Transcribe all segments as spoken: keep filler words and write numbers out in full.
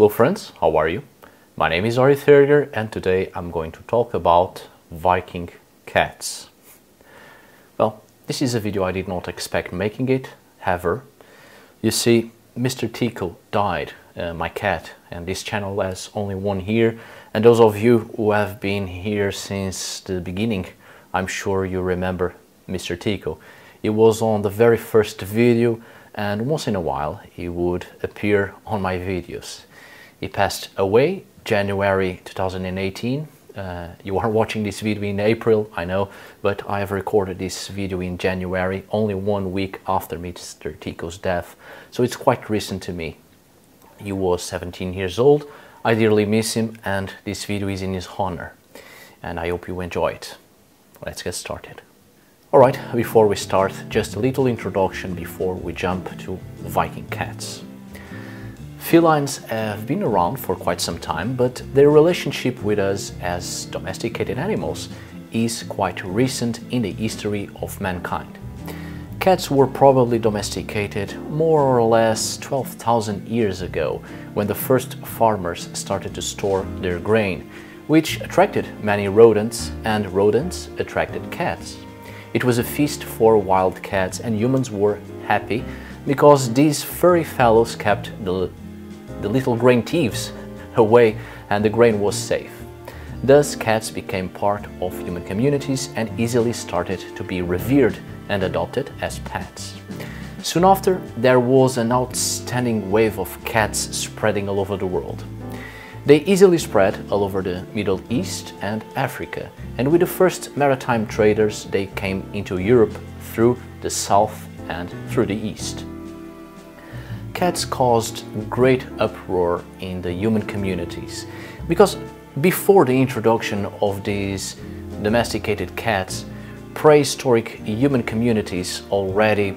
Hello friends, how are you? My name is Arith Härger and today I'm going to talk about Viking cats. Well, this is a video I did not expect making it, however. You see, Mister Tico died, uh, my cat, and this channel has only one year, and those of you who have been here since the beginning, I'm sure you remember Mister Tico. It was on the very first video and once in a while he would appear on my videos. He passed away January two thousand eighteen. Uh, you are watching this video in April, I know, but I have recorded this video in January, only one week after Mister Tico's death, so it's quite recent to me. He was seventeen years old, I dearly miss him, and this video is in his honor, and I hope you enjoy it. Let's get started. Alright, before we start, just a little introduction before we jump to Viking cats. Felines have been around for quite some time, but their relationship with us as domesticated animals is quite recent in the history of mankind. Cats were probably domesticated more or less twelve thousand years ago, when the first farmers started to store their grain, which attracted many rodents, and rodents attracted cats. It was a feast for wild cats, and humans were happy because these furry fellows kept the the little grain thieves away and the grain was safe. Thus cats became part of human communities and easily started to be revered and adopted as pets. Soon after, there was an outstanding wave of cats spreading all over the world. They easily spread all over the Middle East and Africa, and with the first maritime traders they came into Europe through the south and through the east. Cats caused great uproar in the human communities, because before the introduction of these domesticated cats, prehistoric human communities already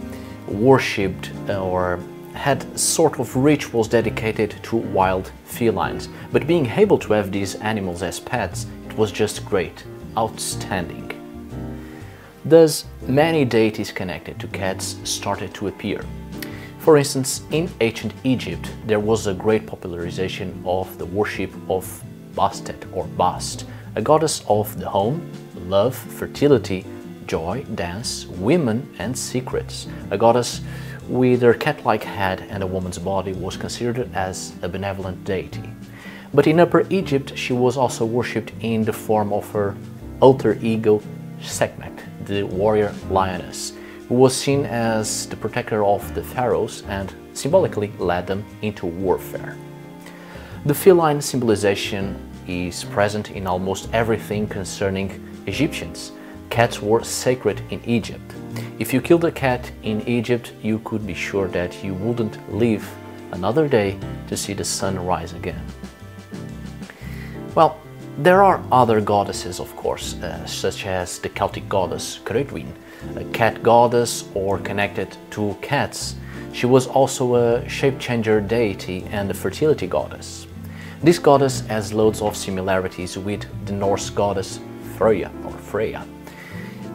worshipped or had sort of rituals dedicated to wild felines, but being able to have these animals as pets, it was just great, outstanding. Thus, many deities connected to cats started to appear. For instance, in ancient Egypt, there was a great popularization of the worship of Bastet or Bast, a goddess of the home, love, fertility, joy, dance, women and secrets. A goddess with her cat-like head and a woman's body was considered as a benevolent deity. But in Upper Egypt, she was also worshipped in the form of her alter ego Sekhmet, the warrior lioness, who was seen as the protector of the pharaohs and symbolically led them into warfare. The feline symbolization is present in almost everything concerning Egyptians. Cats were sacred in Egypt. If you killed a cat in Egypt, you could be sure that you wouldn't live another day to see the sun rise again. Well, there are other goddesses, of course, uh, such as the Celtic goddess Cerridwen, a cat goddess or connected to cats. She was also a shape-changer deity and a fertility goddess. This goddess has loads of similarities with the Norse goddess Freyja, or Freyja,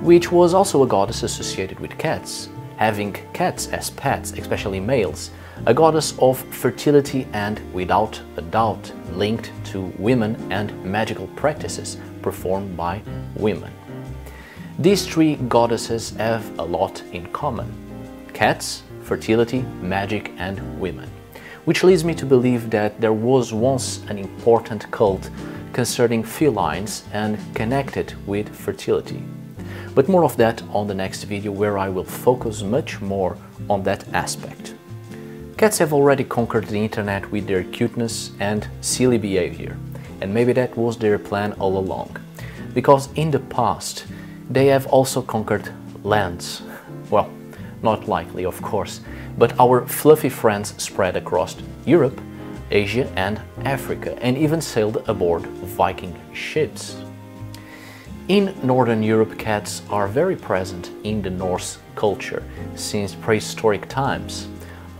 which was also a goddess associated with cats, having cats as pets, especially males, a goddess of fertility and, without a doubt, linked to women and magical practices performed by women. These three goddesses have a lot in common: cats, fertility, magic and women. Which leads me to believe that there was once an important cult concerning felines and connected with fertility. But more of that on the next video, where I will focus much more on that aspect. Cats have already conquered the internet with their cuteness and silly behavior, and maybe that was their plan all along, because in the past they have also conquered lands. Well, not likely, of course, but our fluffy friends spread across Europe, Asia and Africa, and even sailed aboard Viking ships. In Northern Europe, cats are very present in the Norse culture since prehistoric times,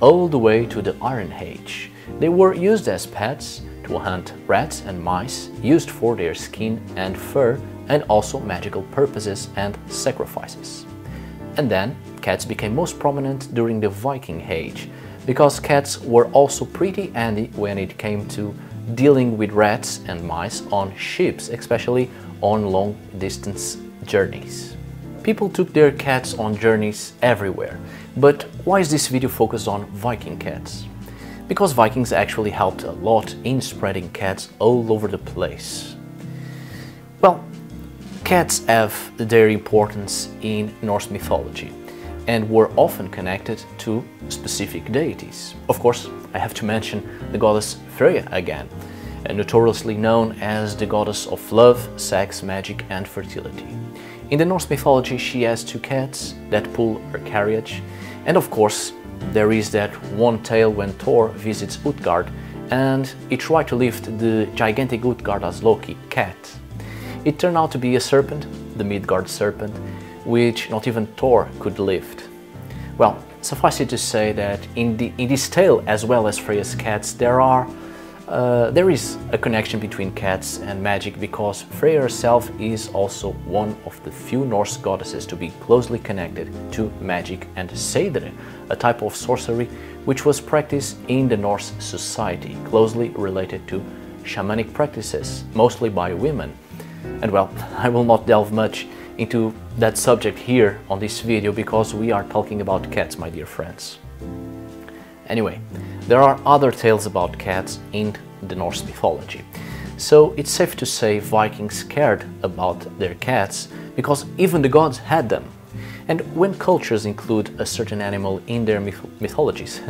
all the way to the Iron Age. They were used as pets to hunt rats and mice, used for their skin and fur, and also magical purposes and sacrifices. And then cats became most prominent during the Viking Age, because cats were also pretty handy when it came to dealing with rats and mice on ships, especially on long-distance journeys. People took their cats on journeys everywhere. But why is this video focused on Viking cats? Because Vikings actually helped a lot in spreading cats all over the place. Well, cats have their importance in Norse mythology and were often connected to specific deities. Of course, I have to mention the goddess Freyja again, notoriously known as the goddess of love, sex, magic and fertility. In the Norse mythology, she has two cats that pull her carriage, and of course, there is that one tale when Thor visits Utgard and he tried to lift the gigantic Utgardasloki cat. It turned out to be a serpent, the Midgard serpent, which not even Thor could lift. Well, suffice it to say that in, the, in this tale, as well as Freyja's cats, there are uh, there is a connection between cats and magic, because Freyja herself is also one of the few Norse goddesses to be closely connected to magic and Seidr, a type of sorcery which was practiced in the Norse society, closely related to shamanic practices, mostly by women. And well, I will not delve much into that subject here on this video, because we are talking about cats, my dear friends. Anyway, there are other tales about cats in the Norse mythology, so it's safe to say Vikings cared about their cats, because even the gods had them. And when cultures include a certain animal in their myth mythologies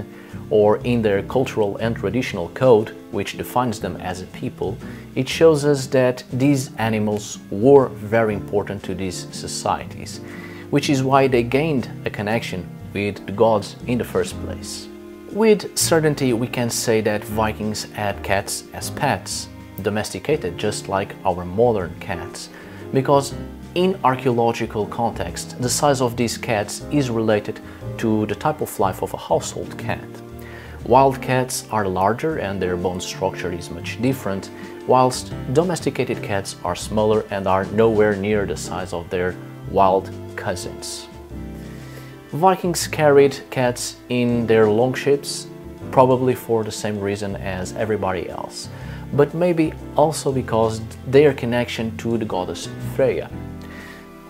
or in their cultural and traditional code, which defines them as a people, it shows us that these animals were very important to these societies, which is why they gained a connection with the gods in the first place. With certainty, we can say that Vikings had cats as pets, domesticated just like our modern cats, because in archaeological context, the size of these cats is related to the type of life of a household cat. Wild cats are larger and their bone structure is much different, whilst domesticated cats are smaller and are nowhere near the size of their wild cousins. Vikings carried cats in their long ships, probably for the same reason as everybody else, but maybe also because their connection to the goddess Freyja.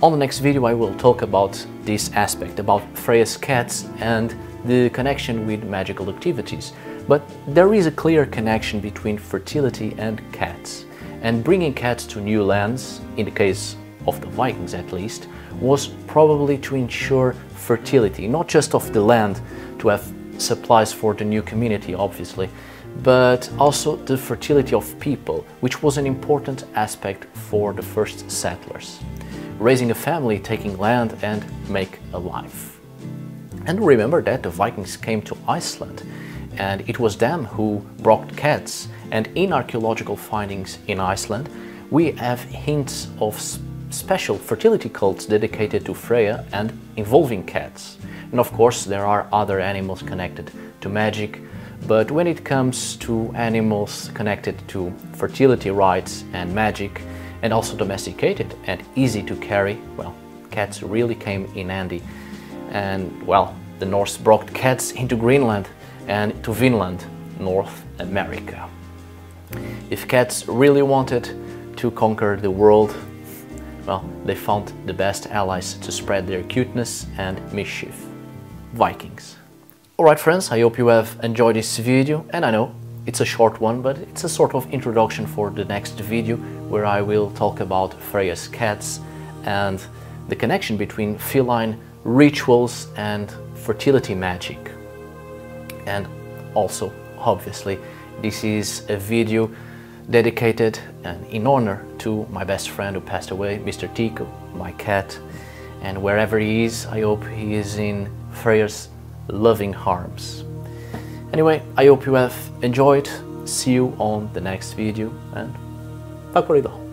On the next video I will talk about this aspect, about Freyja's cats and the connection with magical activities, but there is a clear connection between fertility and cats, and bringing cats to new lands, in the case of the Vikings at least, was probably to ensure fertility, not just of the land, to have supplies for the new community obviously, but also the fertility of people, which was an important aspect for the first settlers. Raising a family, taking land and make a life. And remember that the Vikings came to Iceland and it was them who brought cats, and in archaeological findings in Iceland we have hints of special fertility cults dedicated to Freyja and involving cats. And of course there are other animals connected to magic, but when it comes to animals connected to fertility rites and magic, and also domesticated and easy to carry, well, cats really came in handy. And well, the Norse brought cats into Greenland and to Vinland, North America. If cats really wanted to conquer the world, well, they found the best allies to spread their cuteness and mischief: Vikings. Alright friends, I hope you have enjoyed this video, and I know it's a short one, but it's a sort of introduction for the next video where I will talk about Freyja's cats and the connection between feline rituals and fertility magic. And also, obviously, this is a video dedicated and in honor to my best friend who passed away, Mister Tico, my cat, and wherever he is, I hope he is in Freyja's loving arms. Anyway, I hope you have enjoyed, see you on the next video, and takk for i dag.